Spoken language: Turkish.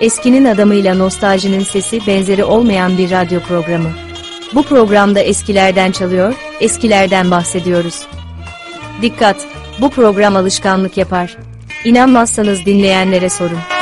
Eskinin adamıyla nostaljinin sesi benzeri olmayan bir radyo programı. Bu programda eskilerden çalıyor, eskilerden bahsediyoruz. Dikkat! Bu program alışkanlık yapar. İnanmazsanız dinleyenlere sorun.